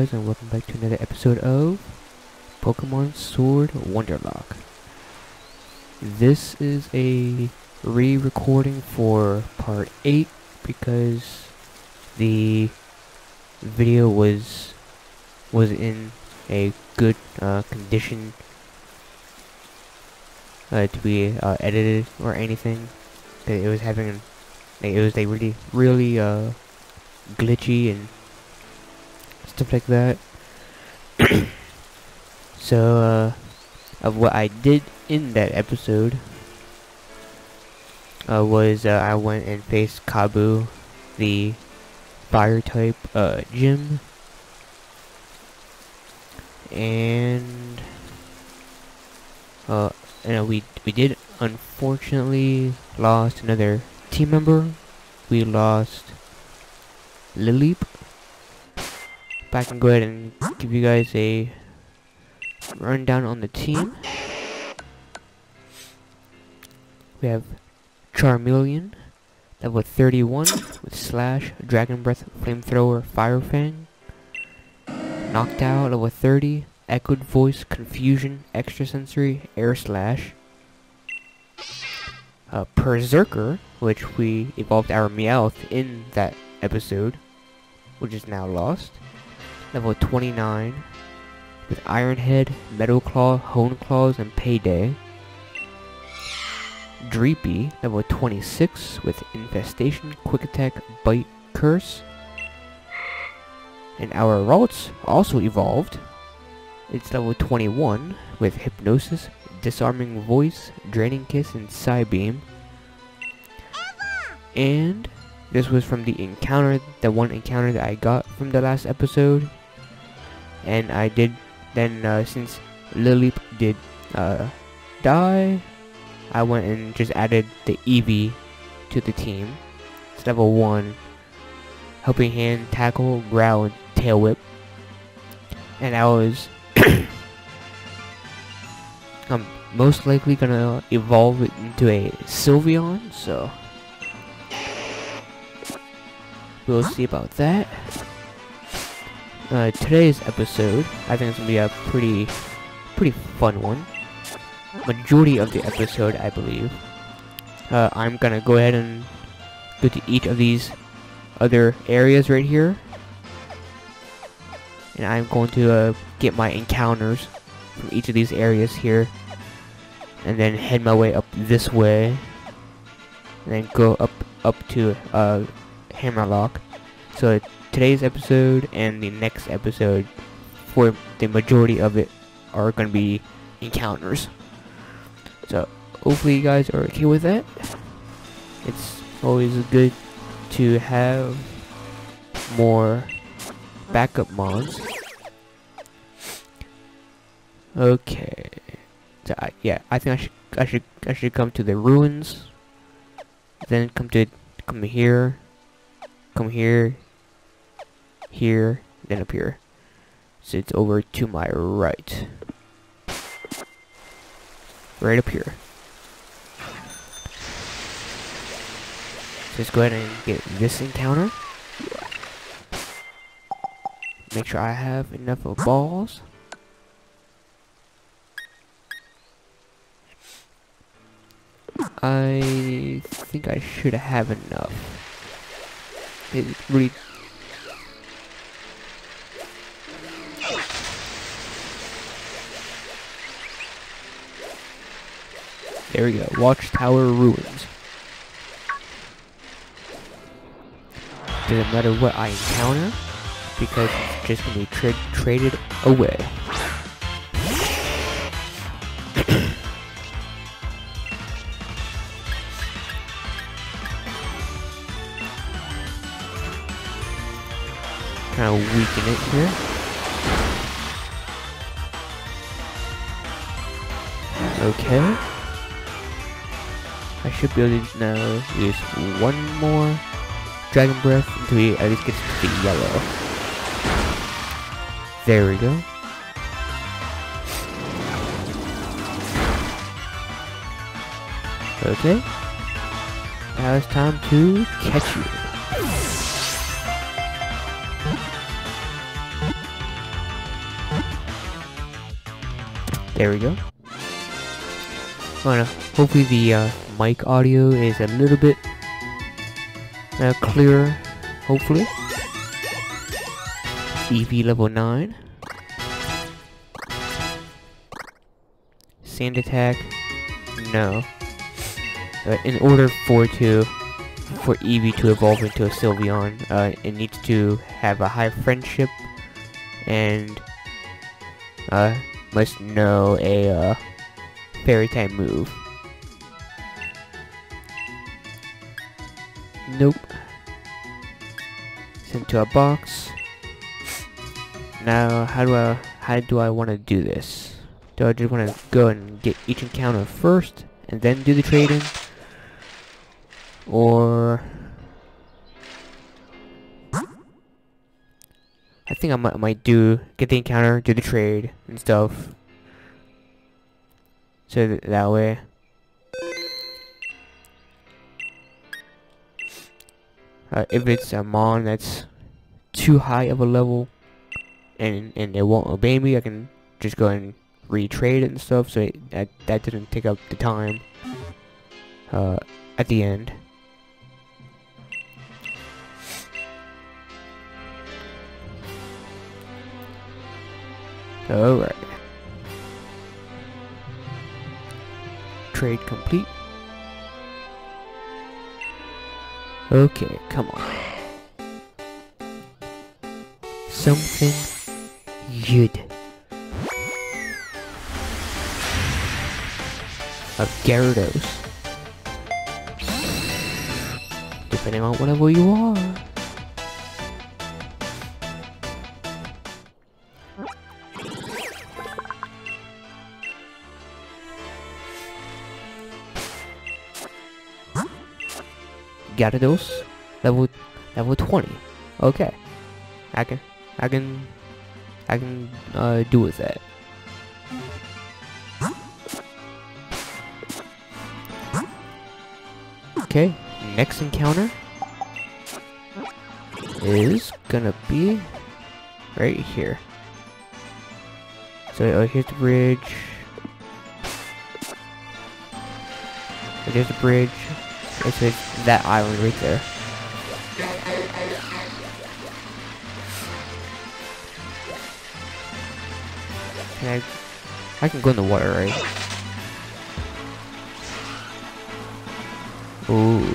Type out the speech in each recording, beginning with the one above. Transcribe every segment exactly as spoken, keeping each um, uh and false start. guys, and welcome back to another episode of Pokemon Sword Wonderlock. This is a re-recording for part eight because the video was was in a good uh, condition uh, to be uh, edited or anything. It was having it was a really really uh, glitchy and stuff like that. So, uh, of what I did in that episode uh, was uh, I went and faced Kabu, the fire type uh, gym, and uh, you know, we we did unfortunately lost another team member. We lost Lilip. I can go ahead and give you guys a rundown on the team. We have Charmeleon, level thirty-one, with Slash, Dragon Breath, Flamethrower, Fire Fang. Noctowl, level thirty, Echoed Voice, Confusion, Extrasensory, Air Slash. Uh, Berserker, which we evolved our Meowth in that episode, which is now lost. Level twenty-nine, with Iron Head, Metal Claw, Hone Claws, and Payday. Dreepy, level twenty-six, with Infestation, Quick Attack, Bite, Curse. And our Ralts also evolved. It's level twenty-one, with Hypnosis, Disarming Voice, Draining Kiss, and Psybeam. And this was from the encounter, the one encounter that I got from the last episode. And I did, then uh, since Lilip did uh, die, I went and just added the Eevee to the team. It's level one, Helping Hand, Tackle, Growl, and Tail Whip. And I was I'm most likely gonna evolve it into a Sylveon, so we'll see about that. Uh, today's episode, I think it's gonna be a pretty, pretty fun one. Majority of the episode, I believe. Uh, I'm gonna go ahead and go to each of these other areas right here, and I'm going to uh, get my encounters from each of these areas here, and then head my way up this way, and then go up, up to uh. Hammerlock. So today's episode and the next episode, for the majority of it, are going to be encounters. So hopefully you guys are okay with that. It's always good to have more backup mods. Okay. So I, yeah, I think I should I should I should come to the ruins, then come to come here. Come here, here, then up here. So it's over to my right. Right up here. Just go ahead and get this encounter. Make sure I have enough of balls. I think I should have enough. It really there we go. Watchtower Ruins. Doesn't matter what I encounter, because it's just gonna be tra traded away. Kind of weaken it here. Okay. I should be able to now use one more Dragon Breath until he at least gets to the yellow. There we go. Okay. Now it's time to catch you. There we go. Well, hopefully the uh, mic audio is a little bit uh, clearer, hopefully. Eevee level nine. Sand attack? No. Uh, in order for to for Eevee to evolve into a Sylveon, uh, it needs to have a high friendship and uh, must know a uh, fairy type move. Nope. Sent to a box. Now, how do I how do I want to do this? Do I just want to go and get each encounter first and then do the trading? Or I think I might, I might do get the encounter, do the trade and stuff. So th that way. Uh, if it's a mon that's too high of a level and and they won't obey me, I can just go and retrade it and stuff. So it, that that didn't take up the time uh, at the end. Alright. Trade complete. Okay, come on. Something good. Of Gyarados. Depending on what level you are. Gyarados, level level twenty. Okay, I can I can I can uh, do with that. Okay, next encounter is gonna be right here. So uh, here's the bridge. There's the bridge. It's that island right there. Can I, I can go in the water, right? Ooh.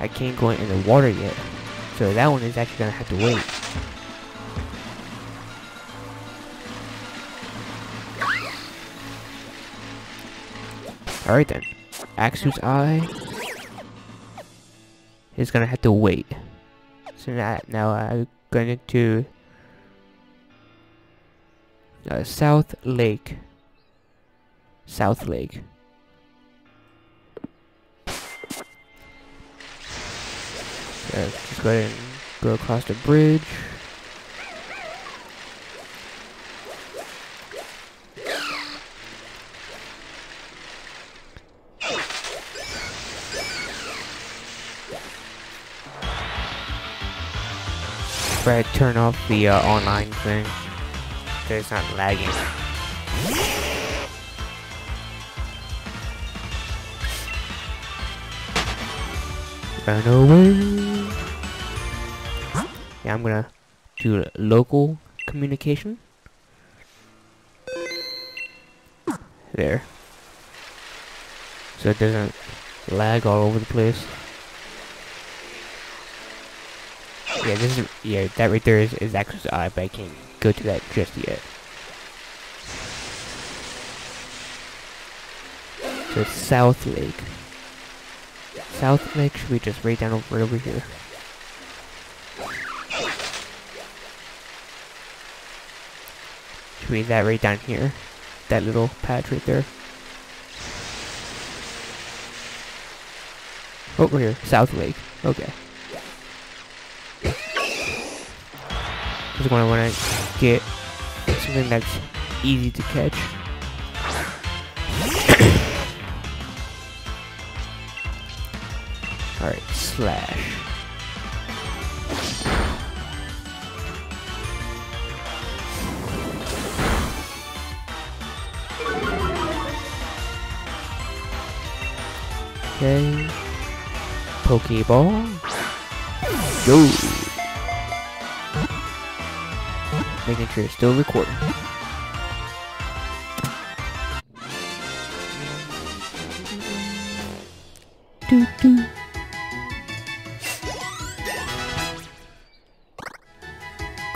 I can't go in the water yet. So that one is actually gonna have to wait. Alright then, Axew's Eye is gonna have to wait. So now, now I'm going to uh, South Lake. South Lake. So just go ahead and go across the bridge. I turn off the uh, online thing so it's not lagging. Run away. Yeah, I'm gonna do local communication. There. So it doesn't lag all over the place. Yeah, this is, yeah, that right there is, is Axew's Eye, but I can't go to that just yet. So South Lake. South Lake should be just right down over, right over here. Should be that right down here. That little patch right there. Over here, South Lake. Okay. Just gonna want to get something that's easy to catch. All right, slash. Okay. Pokeball. Go! Making sure it's still recording. Doo doo.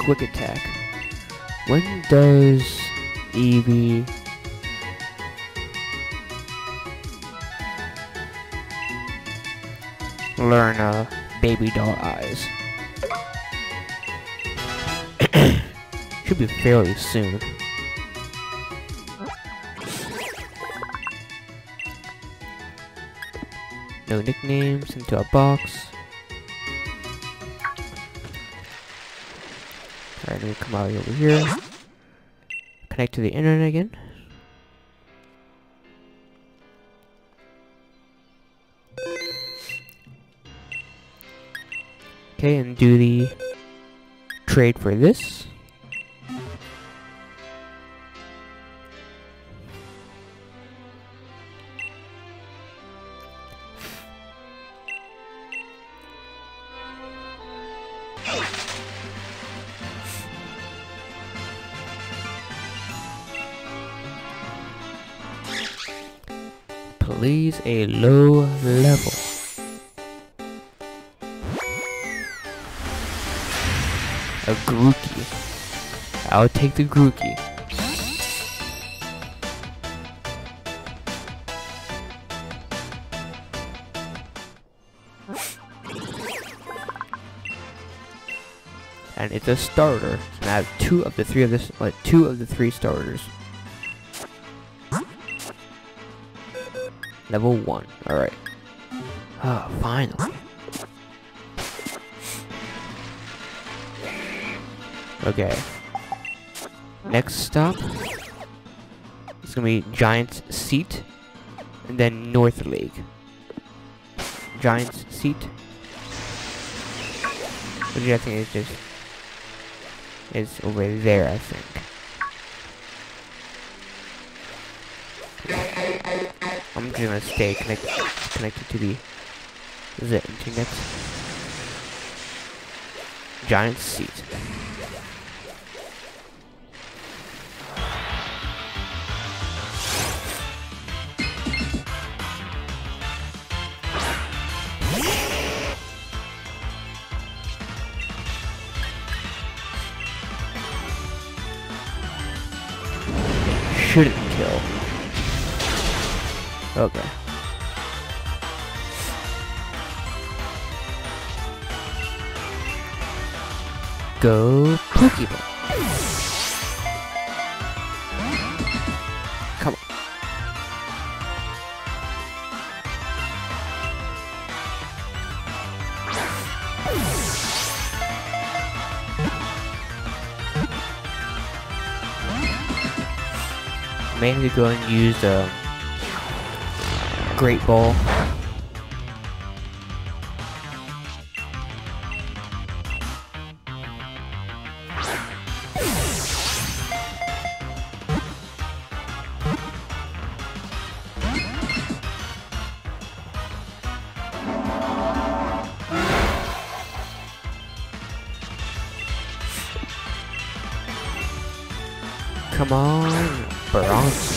Quick attack. When does Eevee learn uh, baby doll eyes? Should be fairly soon. No nicknames, into a box. Alright, we come out over here. Connect to the internet again. Okay, and do the trade for this. Please, a low level. A Grookey. I'll take the Grookey. And it's a starter. And I have two of the three of this, like two of the three starters. Level one. Alright. Ah, oh, finally. Okay. Next stop. It's gonna be Giant's Seat. And then North Lake. Giant's Seat. Which I think is just... it's over there, I think. I'm just gonna stay connect, connected to the, the internet. Giant's Seat. Shouldn't kill. Okay. Go Pokeball. Come on. Mainly go and use the uh, Great Ball. Come on, Bronzor.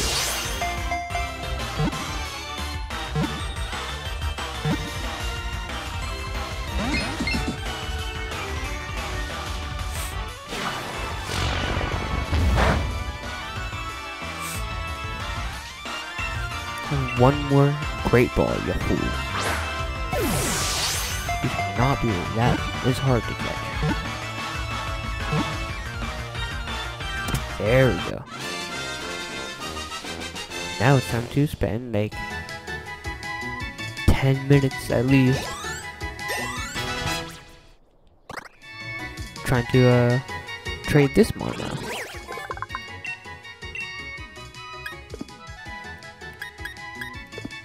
One more Great Ball, you fool. You should not be doing that. It's hard to catch. There we go. Now it's time to spend like ten minutes at least trying to uh, trade this one now.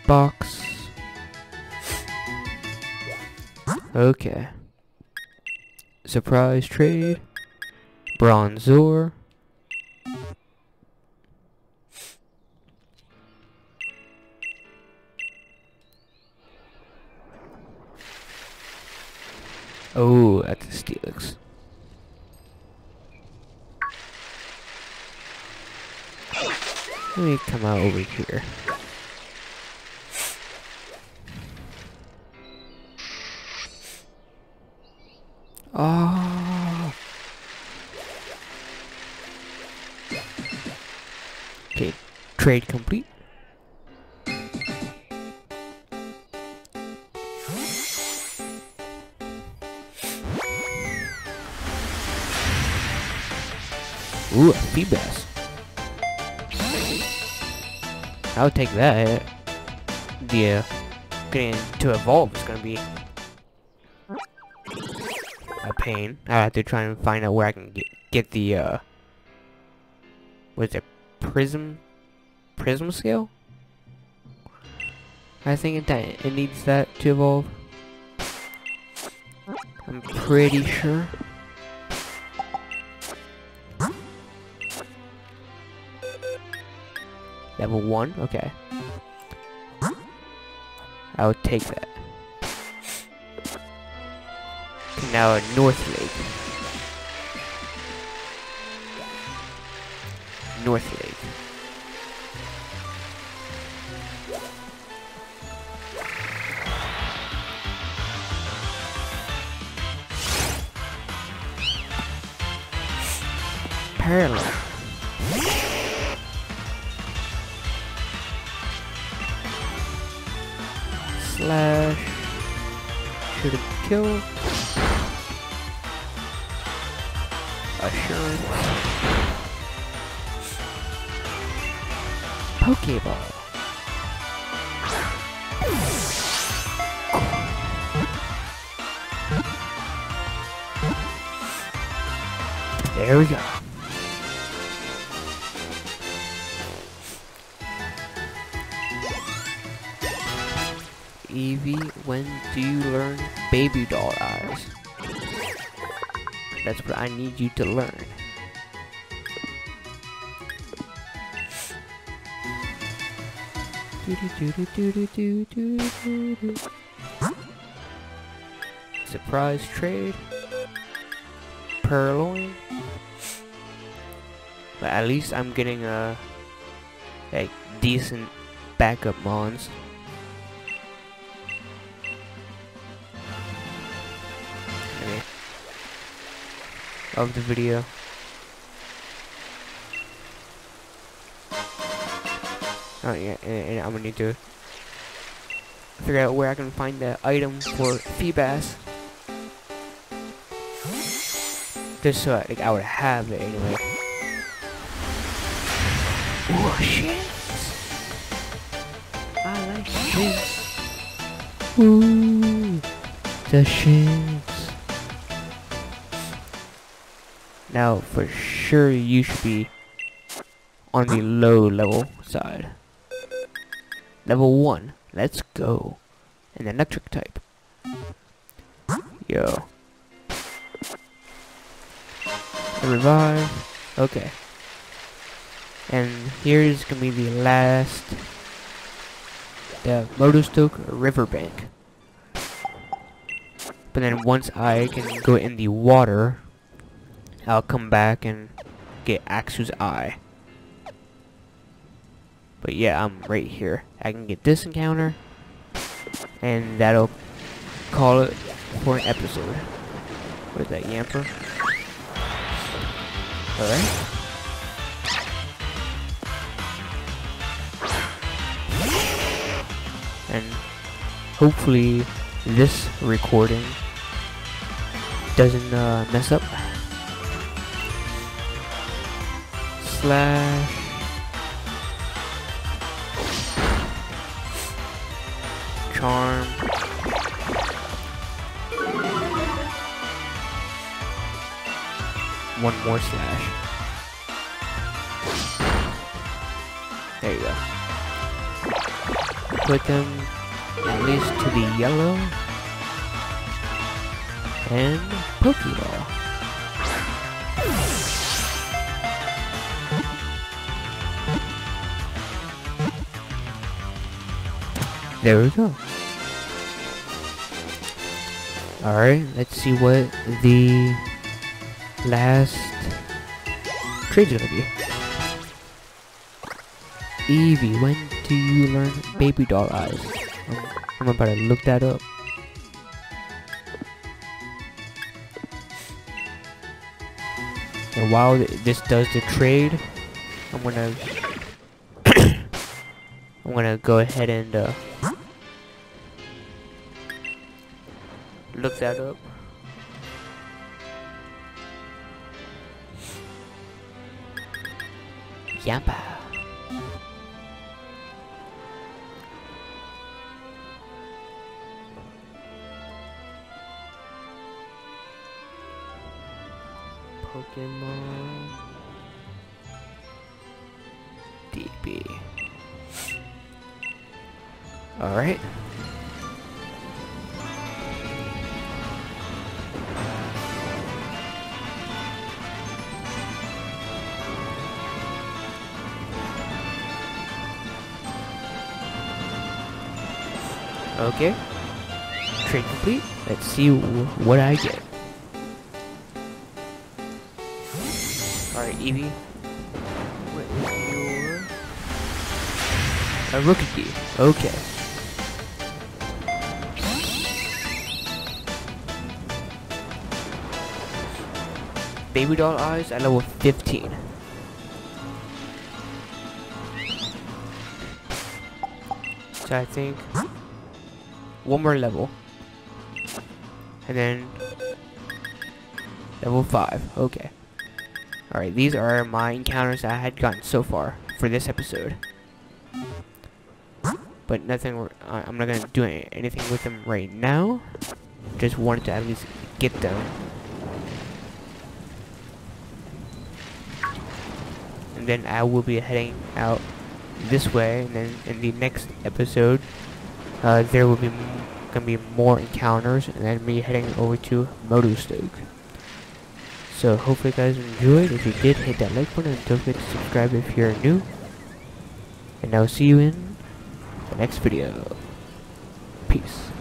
Box. Okay. Surprise trade. Bronzor. Oh, that's a Steelix. Let me come out over here. Oh. Okay, trade complete. Ooh, a P-Bass. I'll take that. The uh, getting to evolve is gonna be a pain. I have to try and find out where I can get, get the uh, what's it? Prism, prism scale. I think it it needs that to evolve. I'm pretty sure. Level one? Okay. I'll take that. Now at North Lake. North Lake. Parallel. Slash. Should have killed. Assurance. Pokeball. There we go. Eevee, when do you learn baby doll eyes? That's what I need you to learn. Surprise trade. Purloin. But at least I'm getting a, a decent backup mons. Of the video. Oh yeah, and, and I'm gonna need to figure out where I can find the item for Feebas, just so I, like, I would have it anyway. Oh shit! I like shit. Ooh, the shit. Now, for sure, you should be on the low level side. Level one. Let's go. And then electric type. Yo. Revive. Okay. And here's gonna be the last. The Motostoke Riverbank. But then once I can go in the water, I'll come back and get Axew's Eye. But yeah, I'm right here. I can get this encounter, and that'll call it for an episode. Where's that Yamper? Alright. And hopefully this recording doesn't uh, mess up. Slash. Charm. One more slash. There you go. Put them at least to the yellow. And Pokeball. There we go. Alright, let's see what the last trade's gonna be. Eevee, when do you learn baby doll eyes? I'm, I'm about to look that up. And while this does the trade, I'm gonna I'm gonna go ahead and uh, look that up. Yamper. Pokemon D B. All right. Okay. Trade complete. Let's see what I get. Alright, Eevee. With your... a Grookey. Okay. Baby doll eyes at level fifteen. So I think... one more level. And then... level five. Okay. Alright, these are my encounters that I had gotten so far for this episode. But nothing... I'm not gonna do anything with them right now. Just wanted to at least get them. And then I will be heading out this way. And then in the next episode... Uh, there will be m gonna be more encounters, and then me heading over to Motostoke. So hopefully you guys enjoyed. If you did, hit that like button and don't forget to subscribe if you're new. And I'll see you in the next video. Peace.